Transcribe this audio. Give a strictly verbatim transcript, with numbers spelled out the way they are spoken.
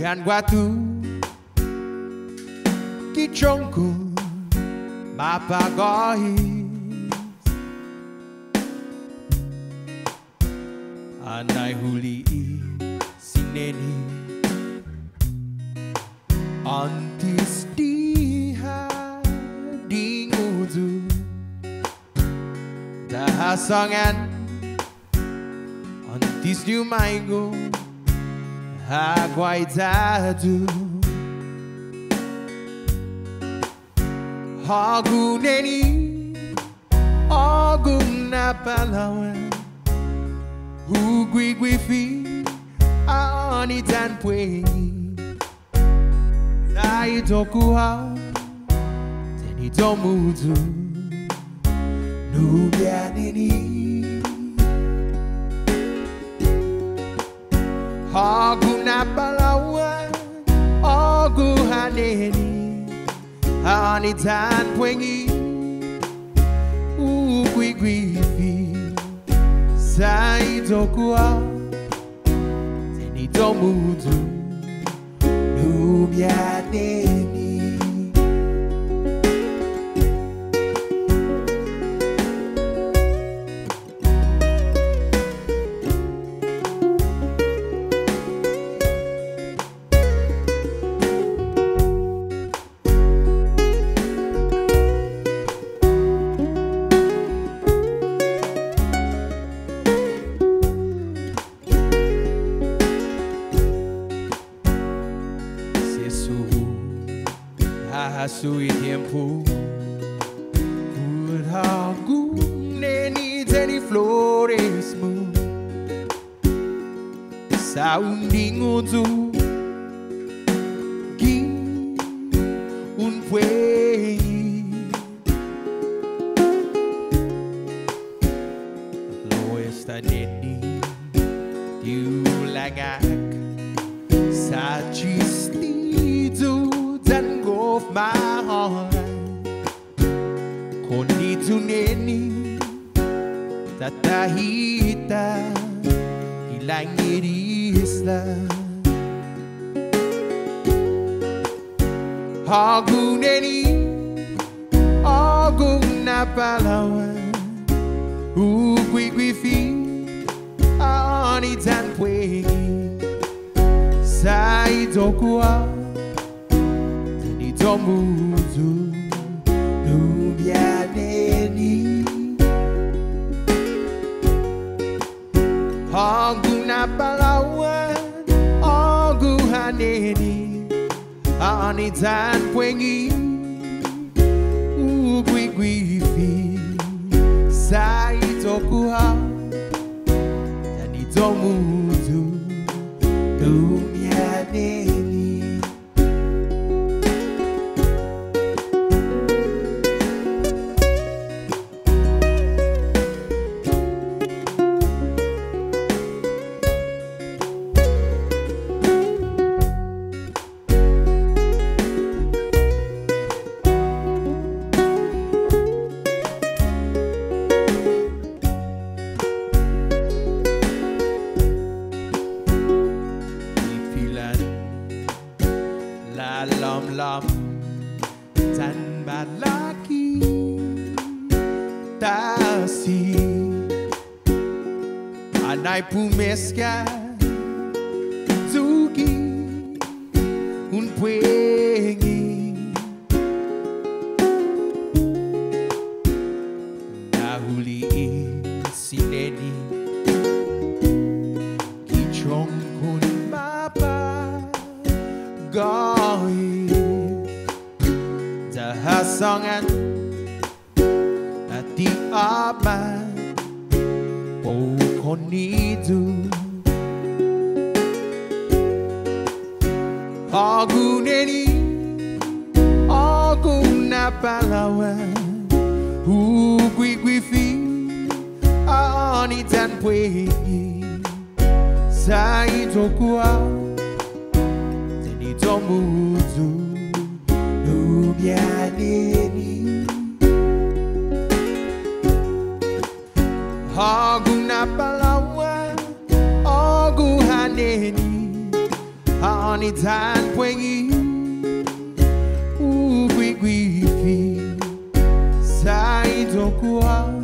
Bukan batu kicongku Bapak Gohis Anai huli si Neni Antis di hadi nguzu Tahasongan Antis di umaigo Aguardado Algum neni Algum na palawan Ugui guifi Aoni dan pui Zai toku hau Teni domudu Nobia neni Ogu na palawan, ogu haneni, ani tan pwengi, ukwi gwifi, saidokua, teni domudu, Nobia neni. A su tiempo Algum neni teni flores mu Sa un dingudu Gi un puei Lo esta neni Diu lagak Sa cistidu Dan gof my heart Koni tu neni Tatahita Hilang irislah Ogu neni Ogu na palawan Ugui guifi Aoni dan pwegi Saidokua Domudu Nobia Neni Ogu na palawan Ogu haneni Ani tan pwengi Ugui guifi Saitoku ha Tani domudu Nobia Neni Lom tanpa lagi tasi anai pumeska zuki un puengi nahuli si neni kichong kun bapa goi Hasongan Nanti apa Pokon itu Ogu neni Ogu na palawan Ugui guifi Aoni dan pwegi Saidokua Teni domudu Nobia Neni Ogu na palawan Ogu haneni Manitan puegi u qui qui sai do qua.